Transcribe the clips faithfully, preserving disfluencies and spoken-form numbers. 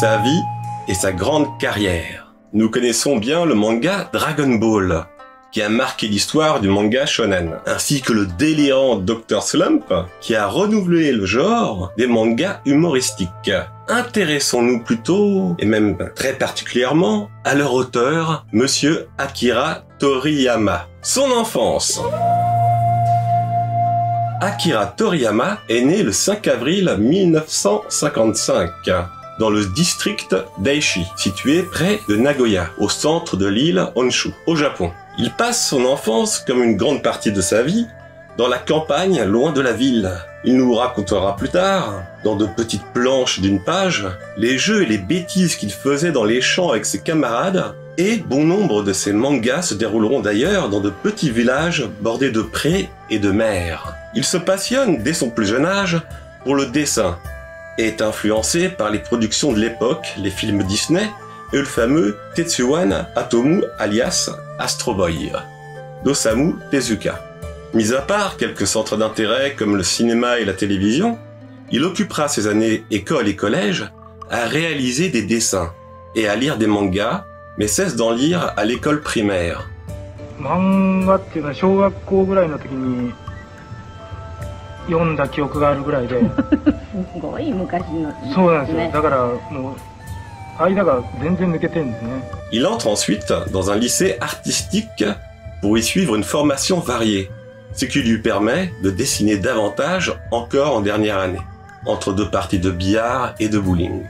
sa vie et sa grande carrière. Nous connaissons bien le manga Dragon Ball, qui a marqué l'histoire du manga shonen, ainsi que le délirant docteur Slump, qui a renouvelé le genre des mangas humoristiques. Intéressons-nous plutôt, et même très particulièrement, à leur auteur, Monsieur Akira Toriyama. Son enfance. Akira Toriyama est né le cinq avril mille neuf cent cinquante-cinq. Dans le district d'Aichi, situé près de Nagoya, au centre de l'île Honshu, au Japon. Il passe son enfance, comme une grande partie de sa vie, dans la campagne loin de la ville. Il nous racontera plus tard, dans de petites planches d'une page, les jeux et les bêtises qu'il faisait dans les champs avec ses camarades, et bon nombre de ses mangas se dérouleront d'ailleurs dans de petits villages bordés de prés et de mers. Il se passionne, dès son plus jeune âge, pour le dessin, est influencé par les productions de l'époque, les films Disney et le fameux Tetsuwan Atomu alias Astro Boy d'Osamu Tezuka. Mis à part quelques centres d'intérêt comme le cinéma et la télévision, il occupera ses années école et collège à réaliser des dessins et à lire des mangas, mais cesse d'en lire à l'école primaire. Il entre ensuite dans un lycée artistique pour y suivre une formation variée, ce qui lui permet de dessiner davantage encore en dernière année, entre deux parties de billard et de bowling.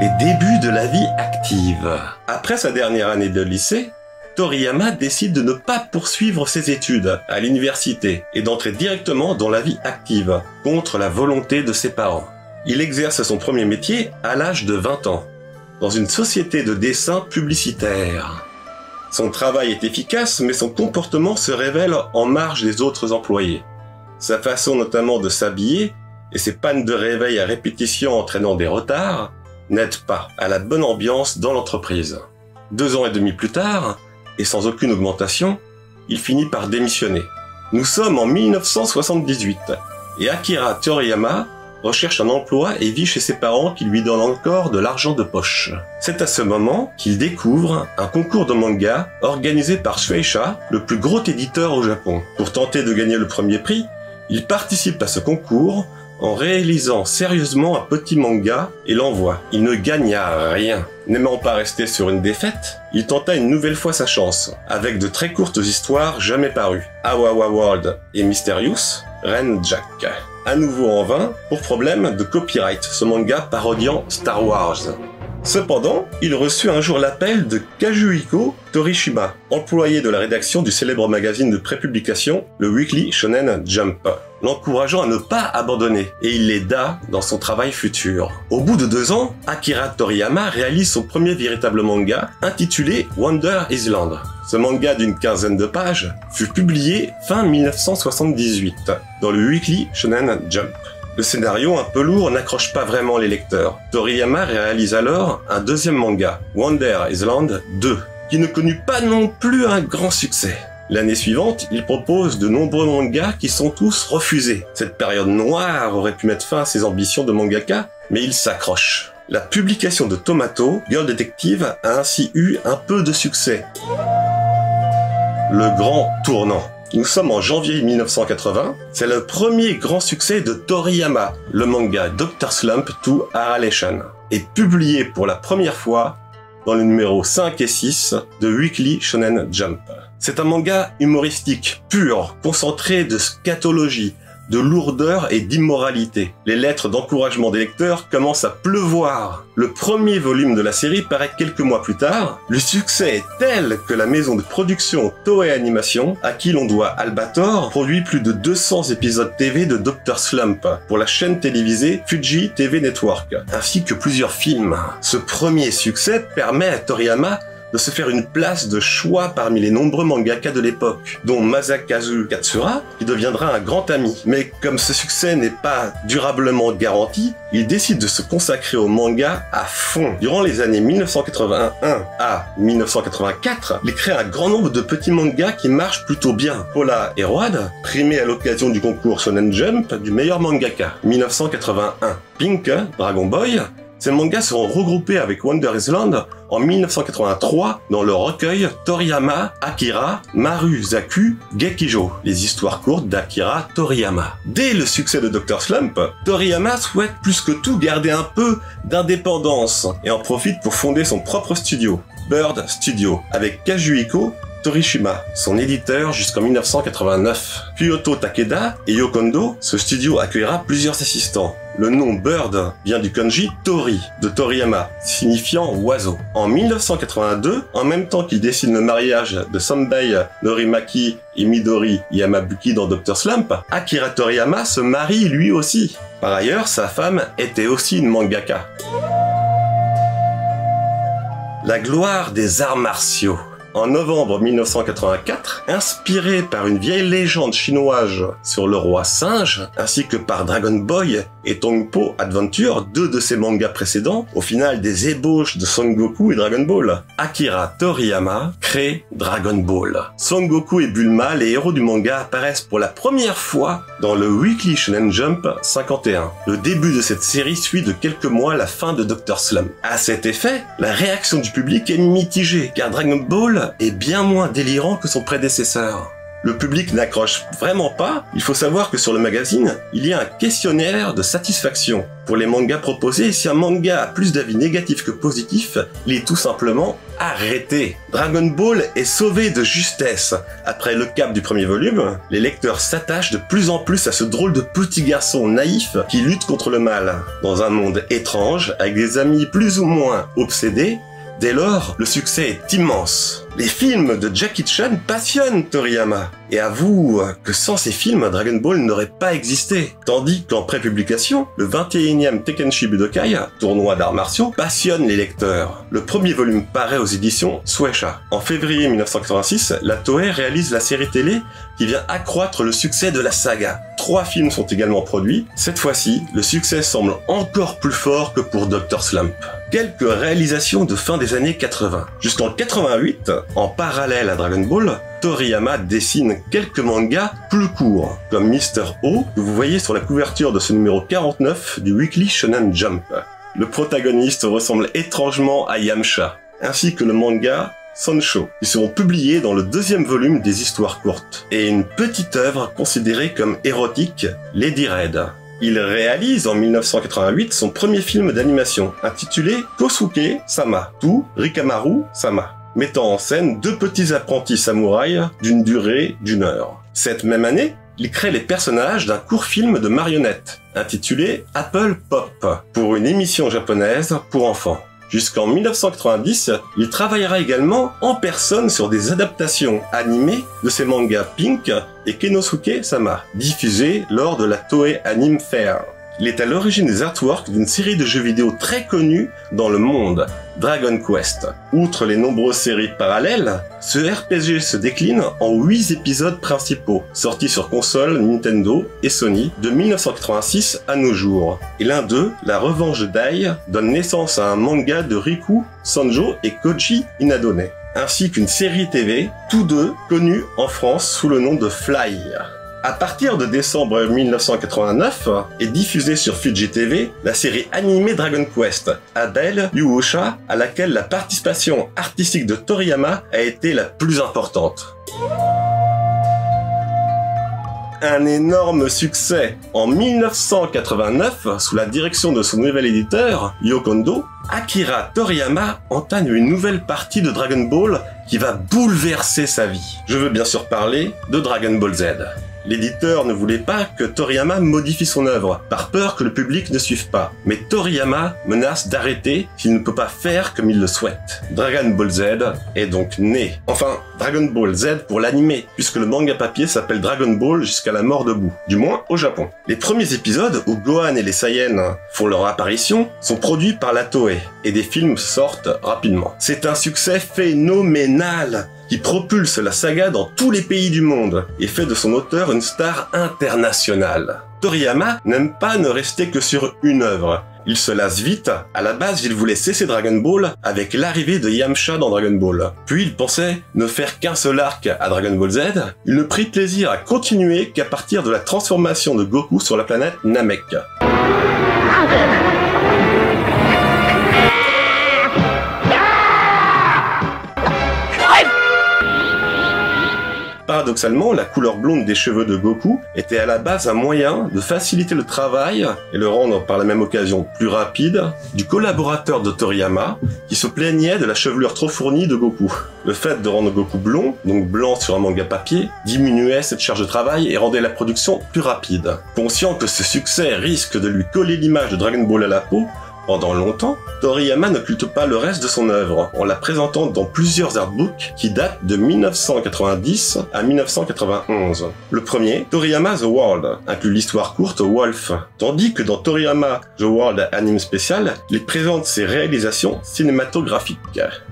Les débuts de la vie active. Après sa dernière année de lycée, Toriyama décide de ne pas poursuivre ses études à l'université et d'entrer directement dans la vie active, contre la volonté de ses parents. Il exerce son premier métier à l'âge de vingt ans, dans une société de dessin publicitaire. Son travail est efficace, mais son comportement se révèle en marge des autres employés. Sa façon notamment de s'habiller et ses pannes de réveil à répétition entraînant des retards n'aident pas à la bonne ambiance dans l'entreprise. Deux ans et demi plus tard, et sans aucune augmentation, il finit par démissionner. Nous sommes en mille neuf cent soixante-dix-huit, et Akira Toriyama recherche un emploi et vit chez ses parents qui lui donnent encore de l'argent de poche. C'est à ce moment qu'il découvre un concours de manga organisé par Shueisha, le plus gros éditeur au Japon. Pour tenter de gagner le premier prix, il participe à ce concours en réalisant sérieusement un petit manga et l'envoie. Il ne gagna rien. N'aimant pas rester sur une défaite, il tenta une nouvelle fois sa chance, avec de très courtes histoires jamais parues. Awawa World et Mysterious, Ren Jack. À nouveau en vain, pour problème de copyright, ce manga parodiant Star Wars. Cependant, il reçut un jour l'appel de Kazuhiko Torishima, employé de la rédaction du célèbre magazine de prépublication, le Weekly Shonen Jump, l'encourageant à ne pas abandonner, et il l'aida dans son travail futur. Au bout de deux ans, Akira Toriyama réalise son premier véritable manga, intitulé Wonder Island. Ce manga d'une quinzaine de pages fut publié fin mille neuf cent soixante-dix-huit, dans le Weekly Shonen Jump. Le scénario un peu lourd n'accroche pas vraiment les lecteurs. Toriyama réalise alors un deuxième manga, Wonder Island deux, qui ne connut pas non plus un grand succès. L'année suivante, il propose de nombreux mangas qui sont tous refusés. Cette période noire aurait pu mettre fin à ses ambitions de mangaka, mais il s'accroche. La publication de Tomato, Girl Detective, a ainsi eu un peu de succès. Le grand tournant. Nous sommes en janvier mille neuf cent quatre-vingts, c'est le premier grand succès de Toriyama, le manga docteur Slump to Arale-chan, est publié pour la première fois dans les numéros cinq et six de Weekly Shonen Jump. C'est un manga humoristique, pur, concentré de scatologie, de lourdeur et d'immoralité. Les lettres d'encouragement des lecteurs commencent à pleuvoir. Le premier volume de la série paraît quelques mois plus tard. Le succès est tel que la maison de production Toei Animation, à qui l'on doit Albator, produit plus de deux cents épisodes T V de docteur Slump pour la chaîne télévisée Fuji T V Network, ainsi que plusieurs films. Ce premier succès permet à Toriyama de se faire une place de choix parmi les nombreux mangaka de l'époque, dont Masakazu Katsura, qui deviendra un grand ami. Mais comme ce succès n'est pas durablement garanti, il décide de se consacrer au manga à fond. Durant les années mille neuf cent quatre-vingt-un à mille neuf cent quatre-vingt-quatre, il crée un grand nombre de petits mangas qui marchent plutôt bien. Pola Heroide, primé à l'occasion du concours Shonen Jump du meilleur mangaka, mille neuf cent quatre-vingt-un. Pink, Dragon Boy, Ces mangas seront regroupés avec Wonder Island en mille neuf cent quatre-vingt-trois dans le recueil Toriyama, Akira, Maru Zaku Gekijo, les histoires courtes d'Akira Toriyama. Dès le succès de docteur Slump, Toriyama souhaite plus que tout garder un peu d'indépendance et en profite pour fonder son propre studio, Bird Studio, avec Kazuhiko Torishima, son éditeur jusqu'en mille neuf cent quatre-vingt-neuf. Kiyoto Takeda et Yokondo, ce studio accueillera plusieurs assistants. Le nom Bird vient du kanji Tori, de Toriyama, signifiant oiseau. En mille neuf cent quatre-vingt-deux, en même temps qu'il dessine le mariage de Senbei Norimaki et Midori Yamabuki dans docteur Slump, Akira Toriyama se marie lui aussi. Par ailleurs, sa femme était aussi une mangaka. La gloire des arts martiaux. En novembre mille neuf cent quatre-vingt-quatre, inspiré par une vieille légende chinoise sur le roi singe, ainsi que par Dragon Boy et Tongpo Adventure, deux de ses mangas précédents, au final des ébauches de Son Goku et Dragon Ball, Akira Toriyama crée Dragon Ball. Son Goku et Bulma, les héros du manga, apparaissent pour la première fois dans le Weekly Shonen Jump cinquante et un. Le début de cette série suit de quelques mois la fin de docteur Slump. À cet effet, la réaction du public est mitigée, car Dragon Ball est bien moins délirant que son prédécesseur. Le public n'accroche vraiment pas. Il faut savoir que sur le magazine, il y a un questionnaire de satisfaction pour les mangas proposés, et si un manga a plus d'avis négatifs que positifs, il est tout simplement arrêté. Dragon Ball est sauvé de justesse. Après le cap du premier volume, les lecteurs s'attachent de plus en plus à ce drôle de petit garçon naïf qui lutte contre le mal. Dans un monde étrange, avec des amis plus ou moins obsédés, dès lors, le succès est immense. Les films de Jackie Chan passionnent Toriyama et avoue que sans ces films, Dragon Ball n'aurait pas existé. Tandis qu'en prépublication, le vingt et unième Tekken Shibu Budokai, tournoi d'arts martiaux, passionne les lecteurs. Le premier volume paraît aux éditions Shueisha. En février mille neuf cent quatre-vingt-six, la Toei réalise la série télé qui vient accroître le succès de la saga. Trois films sont également produits. Cette fois-ci, le succès semble encore plus fort que pour docteur Slump. Quelques réalisations de fin des années quatre-vingt. Jusqu'en quatre-vingt-huit, en parallèle à Dragon Ball, Toriyama dessine quelques mangas plus courts, comme Mister O, que vous voyez sur la couverture de ce numéro quarante-neuf du Weekly Shonen Jump. Le protagoniste ressemble étrangement à Yamcha, ainsi que le manga Sancho, qui seront publiés dans le deuxième volume des histoires courtes, et une petite œuvre considérée comme érotique, Lady Red. Il réalise en mille neuf cent quatre-vingt-huit son premier film d'animation, intitulé Kosuke-sama, ou Rikamaru-sama, mettant en scène deux petits apprentis samouraïs d'une durée d'une heure. Cette même année, il crée les personnages d'un court film de marionnettes, intitulé Apple Pop, pour une émission japonaise pour enfants. Jusqu'en mille neuf cent quatre-vingt-dix, il travaillera également en personne sur des adaptations animées de ses mangas Pink et Kenosuke-sama, diffusés lors de la Toei Anime Fair. Il est à l'origine des artworks d'une série de jeux vidéo très connue dans le monde, Dragon Quest. Outre les nombreuses séries parallèles, ce R P G se décline en huit épisodes principaux, sortis sur console Nintendo et Sony de mille neuf cent quatre-vingt-six à nos jours. Et l'un d'eux, La Revanche de Dai, donne naissance à un manga de Riku Sanjo et Koji Inadone, ainsi qu'une série T V, tous deux connus en France sous le nom de Fly. À partir de décembre mille neuf cent quatre-vingt-neuf est diffusée sur Fuji T V la série animée Dragon Quest, Abel Yuusha, à laquelle la participation artistique de Toriyama a été la plus importante. Un énorme succès. En mille neuf cent quatre-vingt-neuf, sous la direction de son nouvel éditeur, Yokondo, Akira Toriyama entame une nouvelle partie de Dragon Ball qui va bouleverser sa vie. Je veux bien sûr parler de Dragon Ball Z. L'éditeur ne voulait pas que Toriyama modifie son œuvre, par peur que le public ne suive pas. Mais Toriyama menace d'arrêter s'il ne peut pas faire comme il le souhaite. Dragon Ball Z est donc né. Enfin, Dragon Ball Z pour l'animé, puisque le manga papier s'appelle Dragon Ball jusqu'à la mort debout, du moins au Japon. Les premiers épisodes, où Gohan et les Saiyans font leur apparition, sont produits par la Toei, et des films sortent rapidement. C'est un succès phénoménal qui propulse la saga dans tous les pays du monde et fait de son auteur une star internationale. Toriyama n'aime pas ne rester que sur une œuvre. Il se lasse vite. À la base, il voulait cesser Dragon Ball avec l'arrivée de Yamcha dans Dragon Ball. Puis il pensait ne faire qu'un seul arc à Dragon Ball Z. Il ne prit plaisir à continuer qu'à partir de la transformation de Goku sur la planète Namek. Paradoxalement, la couleur blonde des cheveux de Goku était à la base un moyen de faciliter le travail et le rendre par la même occasion plus rapide du collaborateur de Toriyama qui se plaignait de la chevelure trop fournie de Goku. Le fait de rendre Goku blond, donc blanc sur un manga papier, diminuait cette charge de travail et rendait la production plus rapide. Conscient que ce succès risque de lui coller l'image de Dragon Ball à la peau, pendant longtemps, Toriyama n'occulte pas le reste de son œuvre en la présentant dans plusieurs artbooks qui datent de mille neuf cent quatre-vingt-dix à mille neuf cent quatre-vingt-onze. Le premier, Toriyama The World, inclut l'histoire courte Wolf, tandis que dans Toriyama The World Anime Special, il présente ses réalisations cinématographiques.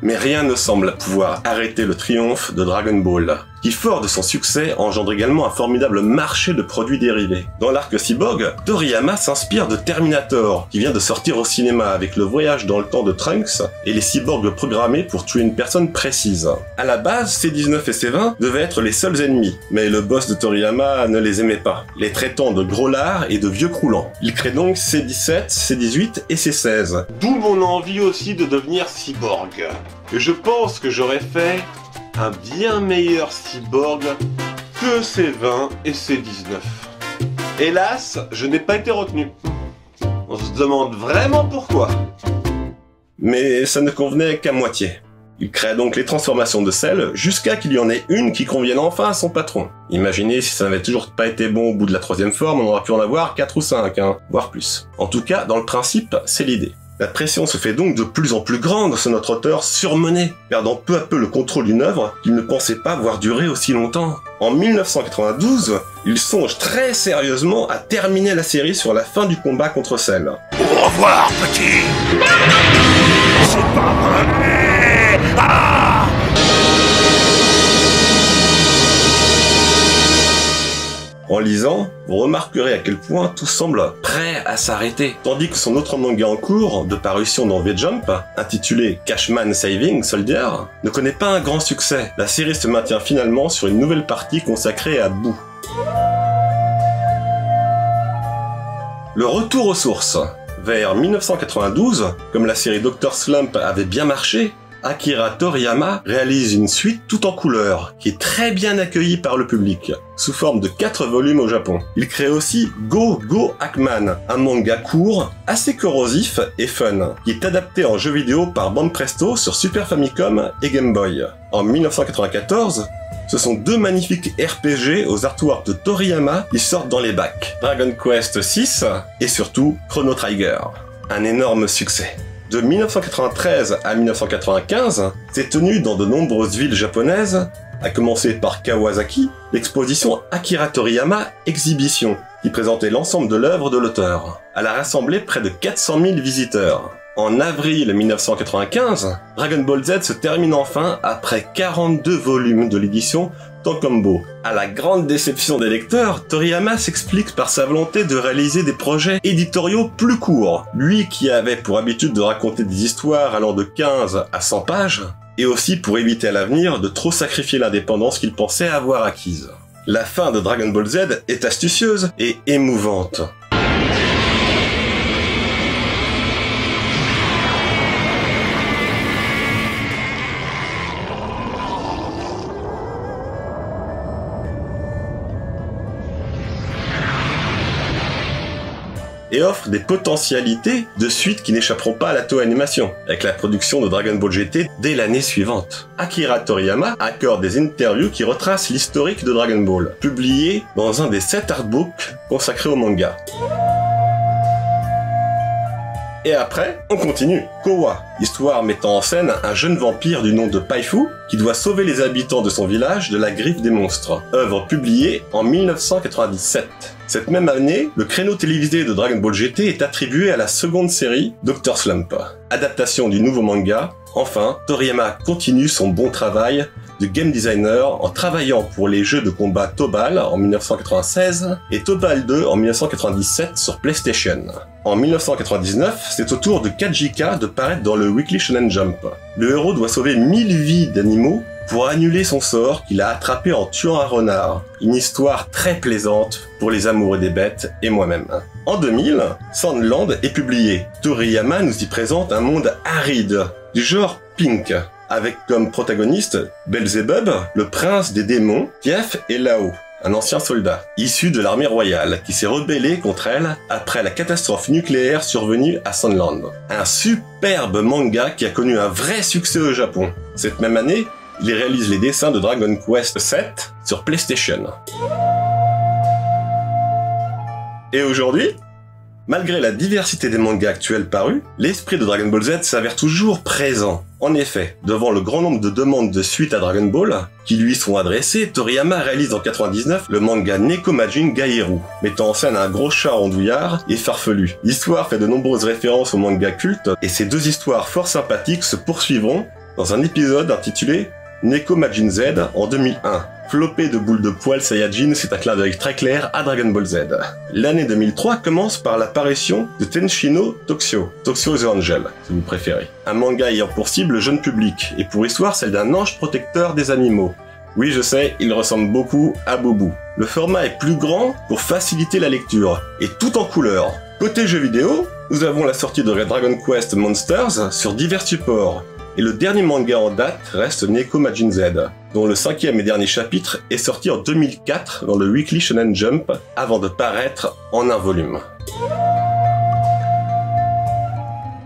Mais rien ne semble pouvoir arrêter le triomphe de Dragon Ball, qui, fort de son succès, engendre également un formidable marché de produits dérivés. Dans l'arc Cyborg, Toriyama s'inspire de Terminator, qui vient de sortir au cinéma avec le voyage dans le temps de Trunks et les cyborgs programmés pour tuer une personne précise. À la base, C dix-neuf et C vingt devaient être les seuls ennemis, mais le boss de Toriyama ne les aimait pas, les traitant de gros lards et de vieux croulants. Il crée donc C dix-sept, C dix-huit et C seize. D'où mon envie aussi de devenir cyborg. Et je pense que j'aurais fait un bien meilleur cyborg que C vingt et C dix-neuf. Hélas, je n'ai pas été retenu. On se demande vraiment pourquoi. Mais ça ne convenait qu'à moitié. Il crée donc les transformations de Cell jusqu'à qu'il y en ait une qui convienne enfin à son patron. Imaginez si ça n'avait toujours pas été bon au bout de la troisième forme, on aurait pu en avoir quatre ou cinq, hein, voire plus. En tout cas, dans le principe, c'est l'idée. La pression se fait donc de plus en plus grande sur notre auteur surmené, perdant peu à peu le contrôle d'une œuvre qu'il ne pensait pas voir durer aussi longtemps. En mille neuf cent quatre-vingt-douze, il songe très sérieusement à terminer la série sur la fin du combat contre Cell. Au revoir, petit. C'est pas vrai. Ah, en lisant, vous remarquerez à quel point tout semble prêt à s'arrêter. Tandis que son autre manga en cours, de parution dans V-Jump, intitulé Cashman Saving Soldier, ne connaît pas un grand succès. La série se maintient finalement sur une nouvelle partie consacrée à Boo. Le retour aux sources. Vers mille neuf cent quatre-vingt-douze, comme la série docteur Slump avait bien marché, Akira Toriyama réalise une suite tout en couleurs, qui est très bien accueillie par le public, sous forme de quatre volumes au Japon. Il crée aussi Go Go Hackman, un manga court, assez corrosif et fun, qui est adapté en jeu vidéo par Banpresto sur Super Famicom et Game Boy. En mille neuf cent quatre-vingt-quatorze, ce sont deux magnifiques R P G aux artworks de Toriyama qui sortent dans les bacs, Dragon Quest six et surtout Chrono Trigger. Un énorme succès. De mille neuf cent quatre-vingt-treize à mille neuf cent quatre-vingt-quinze, s'est tenue dans de nombreuses villes japonaises, à commencer par Kawasaki, l'exposition Akira Toriyama Exhibition, qui présentait l'ensemble de l'œuvre de l'auteur. Elle a rassemblé près de quatre cent mille visiteurs. En avril mille neuf cent quatre-vingt-quinze, Dragon Ball Z se termine enfin après quarante-deux volumes de l'édition Tankombo. À la grande déception des lecteurs, Toriyama s'explique par sa volonté de réaliser des projets éditoriaux plus courts. Lui qui avait pour habitude de raconter des histoires allant de quinze à cent pages, et aussi pour éviter à l'avenir de trop sacrifier l'indépendance qu'il pensait avoir acquise. La fin de Dragon Ball Z est astucieuse et émouvante. Et offre des potentialités de suites qui n'échapperont pas à la Toei Animation, avec la production de Dragon Ball G T dès l'année suivante. Akira Toriyama accorde des interviews qui retracent l'historique de Dragon Ball, publiées dans un des sept artbooks consacrés au manga. Et après, on continue. Kowa, histoire mettant en scène un jeune vampire du nom de Paifu, qui doit sauver les habitants de son village de la griffe des monstres. Œuvre publiée en mille neuf cent quatre-vingt-dix-sept. Cette même année, le créneau télévisé de Dragon Ball G T est attribué à la seconde série, docteur Slump. Adaptation du nouveau manga, enfin, Toriyama continue son bon travail de game designer en travaillant pour les jeux de combat Tobal en mille neuf cent quatre-vingt-seize et Tobal deux en mille neuf cent quatre-vingt-dix-sept sur PlayStation. En mille neuf cent quatre-vingt-dix-neuf, c'est au tour de Kajika de paraître dans le Weekly Shonen Jump. Le héros doit sauver mille vies d'animaux pour annuler son sort qu'il a attrapé en tuant un renard. Une histoire très plaisante pour les amoureux des bêtes et moi-même. En deux mille, Sandland est publié. Toriyama nous y présente un monde aride, du genre Pink, avec comme protagoniste Belzebub, le prince des démons, Tief et Lao, un ancien soldat, issu de l'armée royale, qui s'est rebellé contre elle après la catastrophe nucléaire survenue à Sunland. Un superbe manga qui a connu un vrai succès au Japon. Cette même année, il réalise les dessins de Dragon Quest sept sur PlayStation. Et aujourd'hui, malgré la diversité des mangas actuels parus, l'esprit de Dragon Ball Z s'avère toujours présent. En effet, devant le grand nombre de demandes de suite à Dragon Ball qui lui sont adressées, Toriyama réalise en quatre-vingt-dix-neuf le manga Neko Majin Gaeru, mettant en scène un gros chat rondouillard et farfelu. L'histoire fait de nombreuses références au manga culte, et ces deux histoires fort sympathiques se poursuivront dans un épisode intitulé Neko Majin Z en deux mille un. Flopé de boules de poils Saiyajin, c'est un clin d'œil très clair à Dragon Ball Z. L'année deux mille trois commence par l'apparition de Tenshino Toxio, Toxio the Angel, si vous préférez. Un manga ayant pour cible le jeune public, et pour histoire celle d'un ange protecteur des animaux. Oui, je sais, il ressemble beaucoup à Boubou. Le format est plus grand pour faciliter la lecture, et tout en couleur. Côté jeux vidéo, nous avons la sortie de Dragon Quest Monsters sur divers supports, et le dernier manga en date reste Neko Majin Z, dont le cinquième et dernier chapitre est sorti en deux mille quatre dans le Weekly Shonen Jump, avant de paraître en un volume.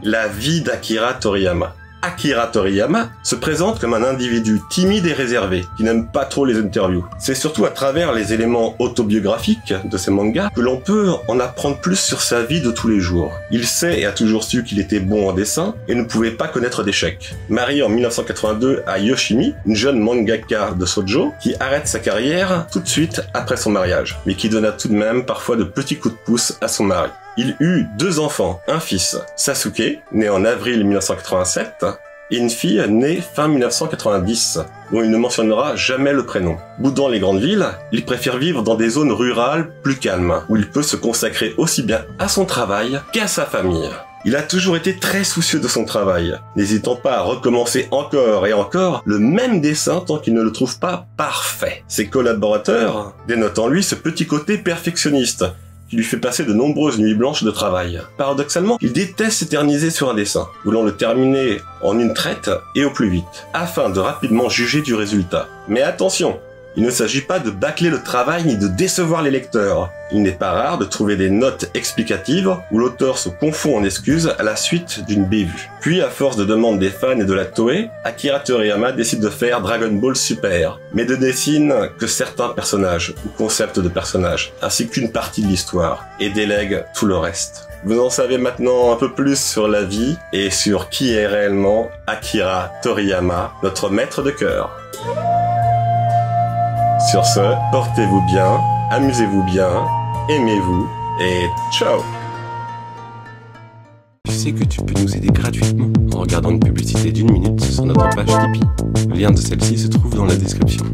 La vie d'Akira Toriyama. Akira Toriyama se présente comme un individu timide et réservé, qui n'aime pas trop les interviews. C'est surtout à travers les éléments autobiographiques de ses mangas que l'on peut en apprendre plus sur sa vie de tous les jours. Il sait et a toujours su qu'il était bon en dessin et ne pouvait pas connaître d'échecs. Marié en mille neuf cent quatre-vingt-deux à Yoshimi, une jeune mangaka de Sojo, qui arrête sa carrière tout de suite après son mariage, mais qui donna tout de même parfois de petits coups de pouce à son mari. Il eut deux enfants, un fils, Sasuke, né en avril mille neuf cent quatre-vingt-sept, et une fille née fin mille neuf cent quatre-vingt-dix, dont il ne mentionnera jamais le prénom. Boudant les grandes villes, il préfère vivre dans des zones rurales plus calmes, où il peut se consacrer aussi bien à son travail qu'à sa famille. Il a toujours été très soucieux de son travail, n'hésitant pas à recommencer encore et encore le même dessin tant qu'il ne le trouve pas parfait. Ses collaborateurs dénotent en lui ce petit côté perfectionniste, qui lui fait passer de nombreuses nuits blanches de travail. Paradoxalement, il déteste s'éterniser sur un dessin, voulant le terminer en une traite et au plus vite, afin de rapidement juger du résultat. Mais attention, il ne s'agit pas de bâcler le travail ni de décevoir les lecteurs. Il n'est pas rare de trouver des notes explicatives où l'auteur se confond en excuses à la suite d'une bévue. Puis, à force de demandes des fans et de la Toei, Akira Toriyama décide de faire Dragon Ball Super, mais ne dessine que certains personnages ou concepts de personnages, ainsi qu'une partie de l'histoire, et délègue tout le reste. Vous en savez maintenant un peu plus sur la vie et sur qui est réellement Akira Toriyama, notre maître de cœur. Sur ce, portez-vous bien, amusez-vous bien, aimez-vous et ciao! Tu sais que tu peux nous aider gratuitement en regardant une publicité d'une minute sur notre page Tipeee. Le lien de celle-ci se trouve dans la description.